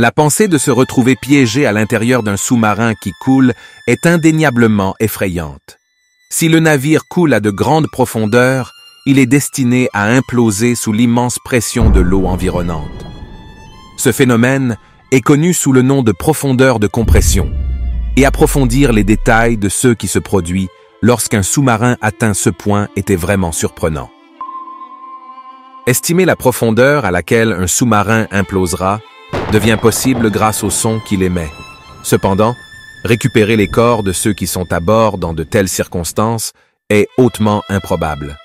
La pensée de se retrouver piégé à l'intérieur d'un sous-marin qui coule est indéniablement effrayante. Si le navire coule à de grandes profondeurs, il est destiné à imploser sous l'immense pression de l'eau environnante. Ce phénomène est connu sous le nom de profondeur de compression, et approfondir les détails de ce qui se produit lorsqu'un sous-marin atteint ce point était vraiment surprenant. Estimer la profondeur à laquelle un sous-marin implosera devient possible grâce au son qu'il émet. Cependant, récupérer les corps de ceux qui sont à bord dans de telles circonstances est hautement improbable.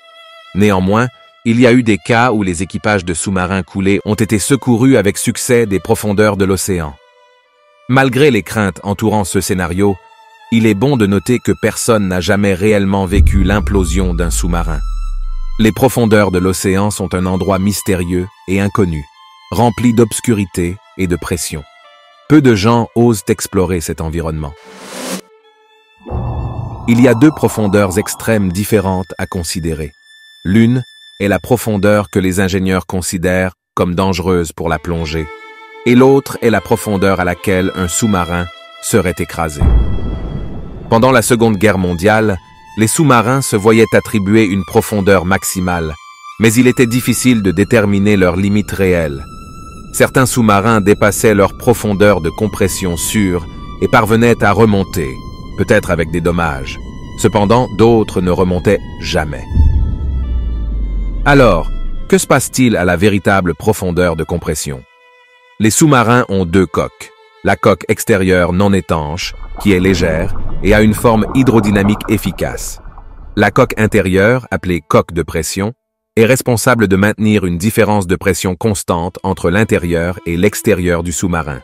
Néanmoins, il y a eu des cas où les équipages de sous-marins coulés ont été secourus avec succès des profondeurs de l'océan. Malgré les craintes entourant ce scénario, il est bon de noter que personne n'a jamais réellement vécu l'implosion d'un sous-marin. Les profondeurs de l'océan sont un endroit mystérieux et inconnu, rempli d'obscurité et de pression. Peu de gens osent explorer cet environnement. Il y a deux profondeurs extrêmes différentes à considérer. L'une est la profondeur que les ingénieurs considèrent comme dangereuse pour la plongée, et l'autre est la profondeur à laquelle un sous-marin serait écrasé. Pendant la Seconde Guerre mondiale, les sous-marins se voyaient attribuer une profondeur maximale, mais il était difficile de déterminer leurs limites réelles. Certains sous-marins dépassaient leur profondeur de compression sûre et parvenaient à remonter, peut-être avec des dommages. Cependant, d'autres ne remontaient jamais. Alors, que se passe-t-il à la véritable profondeur de compression? Les sous-marins ont deux coques. La coque extérieure non étanche, qui est légère et a une forme hydrodynamique efficace. La coque intérieure, appelée coque de pression, est responsable de maintenir une différence de pression constante entre l'intérieur et l'extérieur du sous-marin.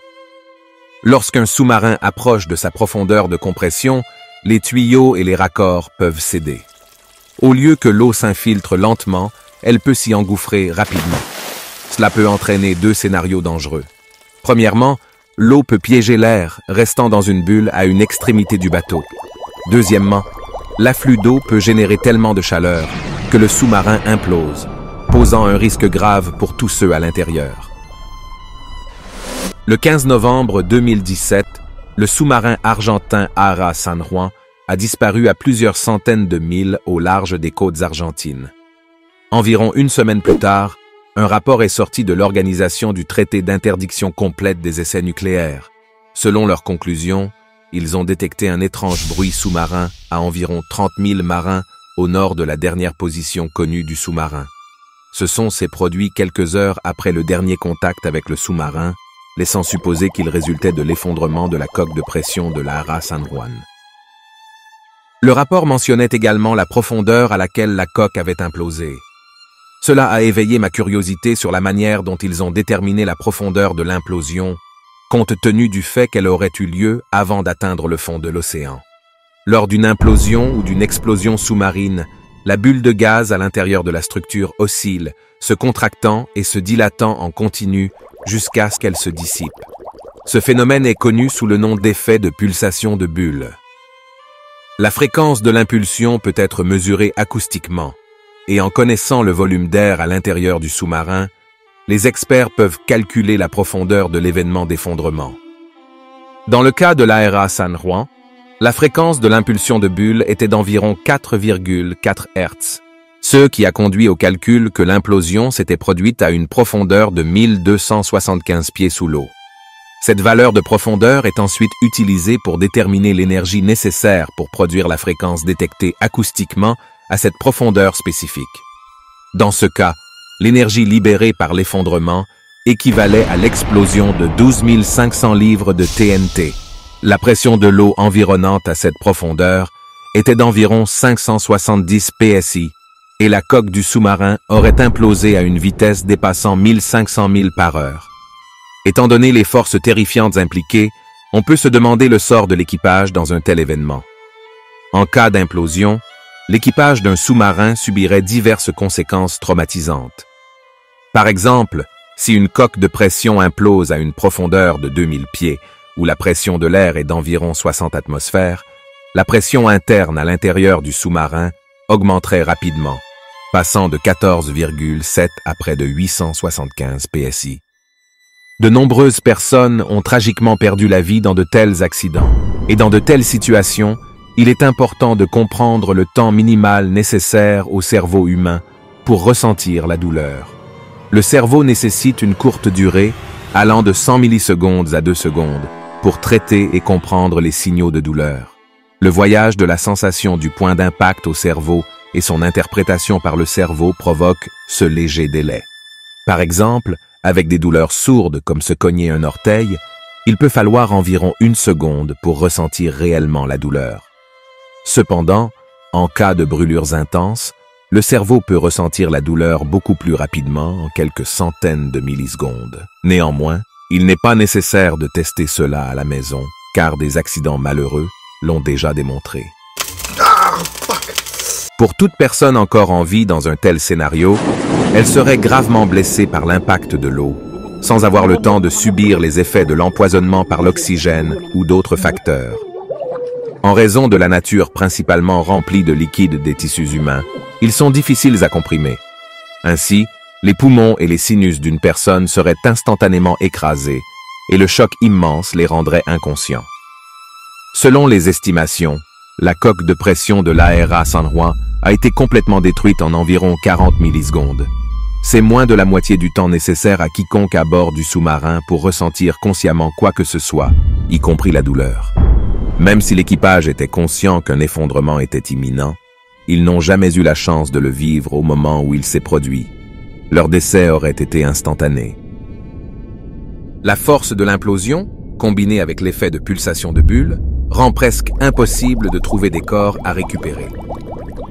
Lorsqu'un sous-marin approche de sa profondeur de compression, les tuyaux et les raccords peuvent céder. Au lieu que l'eau s'infiltre lentement, elle peut s'y engouffrer rapidement. Cela peut entraîner deux scénarios dangereux. Premièrement, l'eau peut piéger l'air, restant dans une bulle à une extrémité du bateau. Deuxièmement, l'afflux d'eau peut générer tellement de chaleur que le sous-marin implose, posant un risque grave pour tous ceux à l'intérieur. Le 15 novembre 2017, le sous-marin argentin ARA San Juan a disparu à plusieurs centaines de milles au large des côtes argentines. Environ une semaine plus tard, un rapport est sorti de l'Organisation du traité d'interdiction complète des essais nucléaires. Selon leurs conclusions, ils ont détecté un étrange bruit sous-marin à environ 30 000 marins au nord de la dernière position connue du sous-marin. Ce son s'est produit quelques heures après le dernier contact avec le sous-marin, laissant supposer qu'il résultait de l'effondrement de la coque de pression de l'ARA San Juan. Le rapport mentionnait également la profondeur à laquelle la coque avait implosé. Cela a éveillé ma curiosité sur la manière dont ils ont déterminé la profondeur de l'implosion, compte tenu du fait qu'elle aurait eu lieu avant d'atteindre le fond de l'océan. Lors d'une implosion ou d'une explosion sous-marine, la bulle de gaz à l'intérieur de la structure oscille, se contractant et se dilatant en continu jusqu'à ce qu'elle se dissipe. Ce phénomène est connu sous le nom d'effet de pulsation de bulle. La fréquence de l'impulsion peut être mesurée acoustiquement, et en connaissant le volume d'air à l'intérieur du sous-marin, les experts peuvent calculer la profondeur de l'événement d'effondrement. Dans le cas de l'ARA San Juan, la fréquence de l'impulsion de bulle était d'environ 4,4 Hz, ce qui a conduit au calcul que l'implosion s'était produite à une profondeur de 1275 pieds sous l'eau. Cette valeur de profondeur est ensuite utilisée pour déterminer l'énergie nécessaire pour produire la fréquence détectée acoustiquement à cette profondeur spécifique. Dans ce cas, l'énergie libérée par l'effondrement équivalait à l'explosion de 12 500 livres de TNT. La pression de l'eau environnante à cette profondeur était d'environ 570 psi et la coque du sous-marin aurait implosé à une vitesse dépassant 1500 milles par heure. Étant donné les forces terrifiantes impliquées, on peut se demander le sort de l'équipage dans un tel événement. En cas d'implosion, l'équipage d'un sous-marin subirait diverses conséquences traumatisantes. Par exemple, si une coque de pression implose à une profondeur de 2000 pieds, où la pression de l'air est d'environ 60 atmosphères, la pression interne à l'intérieur du sous-marin augmenterait rapidement, passant de 14,7 à près de 875 psi. De nombreuses personnes ont tragiquement perdu la vie dans de tels accidents. Et dans de telles situations, il est important de comprendre le temps minimal nécessaire au cerveau humain pour ressentir la douleur. Le cerveau nécessite une courte durée, allant de 100 millisecondes à 2 secondes, pour traiter et comprendre les signaux de douleur. Le voyage de la sensation du point d'impact au cerveau et son interprétation par le cerveau provoque ce léger délai. Par exemple, avec des douleurs sourdes comme se cogner un orteil, il peut falloir environ 1 seconde pour ressentir réellement la douleur. Cependant, en cas de brûlures intenses, le cerveau peut ressentir la douleur beaucoup plus rapidement, en quelques centaines de millisecondes. Néanmoins, il n'est pas nécessaire de tester cela à la maison, car des accidents malheureux l'ont déjà démontré. Pour toute personne encore en vie dans un tel scénario, elle serait gravement blessée par l'impact de l'eau, sans avoir le temps de subir les effets de l'empoisonnement par l'oxygène ou d'autres facteurs. En raison de la nature principalement remplie de liquide des tissus humains, ils sont difficiles à comprimer. Ainsi, les poumons et les sinus d'une personne seraient instantanément écrasés et le choc immense les rendrait inconscients. Selon les estimations, la coque de pression de l'ARA San Juan a été complètement détruite en environ 40 millisecondes. C'est moins de la moitié du temps nécessaire à quiconque à bord du sous-marin pour ressentir consciemment quoi que ce soit, y compris la douleur. Même si l'équipage était conscient qu'un effondrement était imminent, ils n'ont jamais eu la chance de le vivre au moment où il s'est produit. Leur décès aurait été instantané. La force de l'implosion, combinée avec l'effet de pulsation de bulles, rend presque impossible de trouver des corps à récupérer.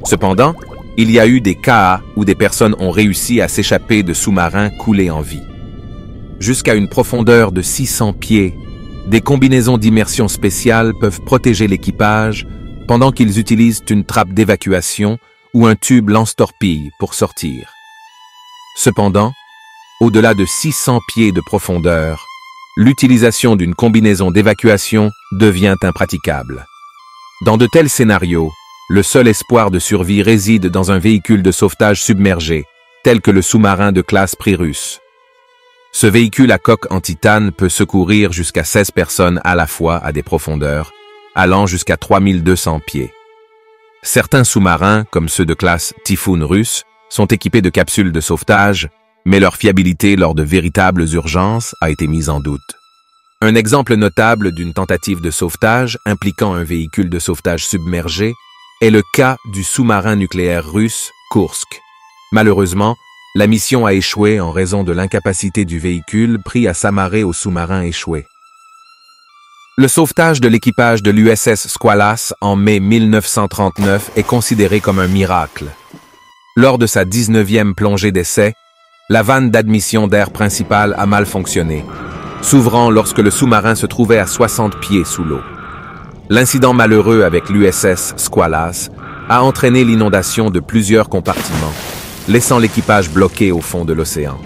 Cependant, il y a eu des cas où des personnes ont réussi à s'échapper de sous-marins coulés en vie. Jusqu'à une profondeur de 600 pieds, des combinaisons d'immersion spéciales peuvent protéger l'équipage pendant qu'ils utilisent une trappe d'évacuation ou un tube lance-torpille pour sortir. Cependant, au-delà de 600 pieds de profondeur, l'utilisation d'une combinaison d'évacuation devient impraticable. Dans de tels scénarios, le seul espoir de survie réside dans un véhicule de sauvetage submergé, tel que le sous-marin de classe Prirus. Ce véhicule à coque en titane peut secourir jusqu'à 16 personnes à la fois à des profondeurs, allant jusqu'à 3200 pieds. Certains sous-marins, comme ceux de classe Typhoon russe, sont équipés de capsules de sauvetage, mais leur fiabilité lors de véritables urgences a été mise en doute. Un exemple notable d'une tentative de sauvetage impliquant un véhicule de sauvetage submergé est le cas du sous-marin nucléaire russe Kursk. Malheureusement, la mission a échoué en raison de l'incapacité du véhicule pris à s'amarrer au sous-marin échoué. Le sauvetage de l'équipage de l'USS Sculpin en mai 1939 est considéré comme un miracle. Lors de sa 19e plongée d'essai, la vanne d'admission d'air principale a mal fonctionné, s'ouvrant lorsque le sous-marin se trouvait à 60 pieds sous l'eau. L'incident malheureux avec l'USS Sculpin a entraîné l'inondation de plusieurs compartiments, laissant l'équipage bloqué au fond de l'océan.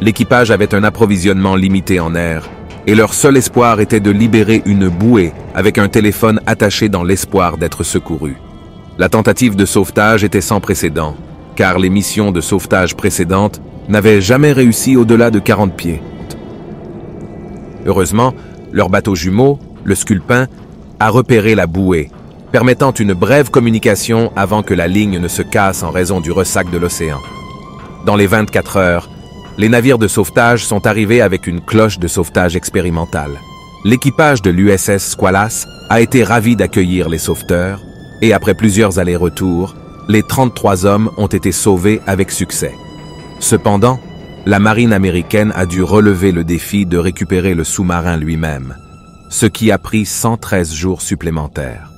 L'équipage avait un approvisionnement limité en air, et leur seul espoir était de libérer une bouée avec un téléphone attaché dans l'espoir d'être secouru. La tentative de sauvetage était sans précédent, car les missions de sauvetage précédentes n'avaient jamais réussi au-delà de 40 pieds. Heureusement, leur bateau jumeau, le Sculpin, a repéré la bouée, permettant une brève communication avant que la ligne ne se casse en raison du ressac de l'océan. Dans les 24 heures, les navires de sauvetage sont arrivés avec une cloche de sauvetage expérimentale. L'équipage de l'USS Sculpin a été ravi d'accueillir les sauveteurs, et après plusieurs allers-retours, les 33 hommes ont été sauvés avec succès. Cependant, la marine américaine a dû relever le défi de récupérer le sous-marin lui-même, ce qui a pris 113 jours supplémentaires.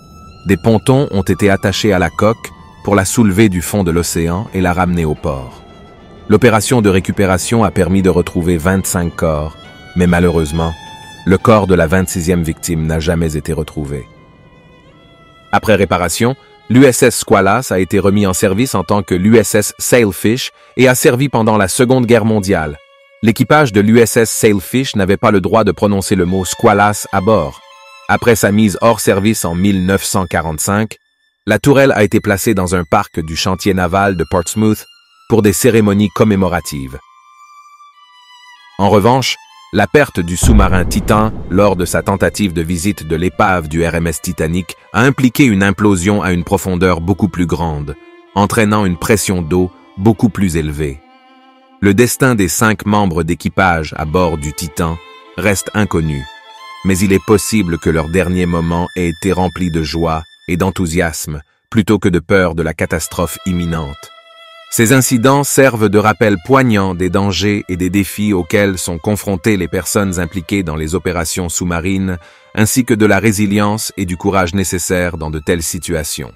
Des pontons ont été attachés à la coque pour la soulever du fond de l'océan et la ramener au port. L'opération de récupération a permis de retrouver 25 corps, mais malheureusement, le corps de la 26e victime n'a jamais été retrouvé. Après réparation, l'USS Sculpin a été remis en service en tant que l'USS Sailfish et a servi pendant la Seconde Guerre mondiale. L'équipage de l'USS Sailfish n'avait pas le droit de prononcer le mot « Sculpin » à bord. Après sa mise hors service en 1945, la tourelle a été placée dans un parc du chantier naval de Portsmouth pour des cérémonies commémoratives. En revanche, La perte du sous-marin Titan lors de sa tentative de visite de l'épave du RMS Titanic a impliqué une implosion à une profondeur beaucoup plus grande, entraînant une pression d'eau beaucoup plus élevée. Le destin des 5 membres d'équipage à bord du Titan reste inconnu, mais il est possible que leur dernier moment ait été rempli de joie et d'enthousiasme plutôt que de peur de la catastrophe imminente. Ces incidents servent de rappel poignant des dangers et des défis auxquels sont confrontées les personnes impliquées dans les opérations sous-marines, ainsi que de la résilience et du courage nécessaires dans de telles situations.